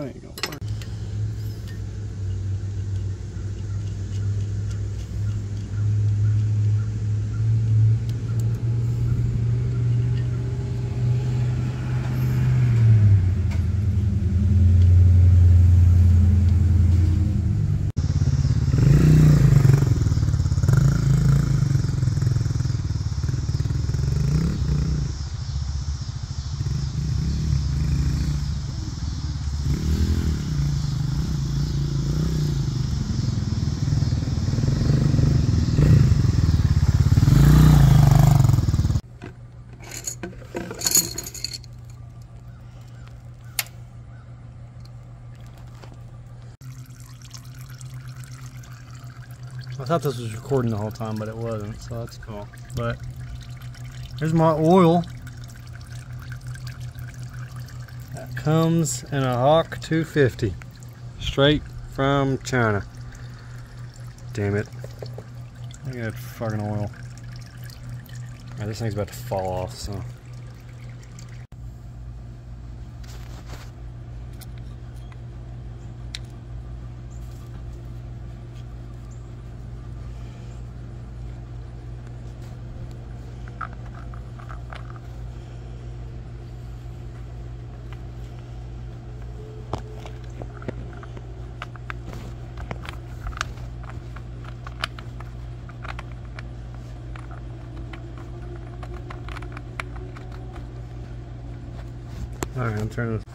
That ain't gonna work. I thought this was recording the whole time, but it wasn't, so that's cool. But here's my oil that comes in a Hawk 250 straight from China. Damn it. Look at that fucking oil. Alright, this thing's about to fall off, so. Alright, I'm turning this.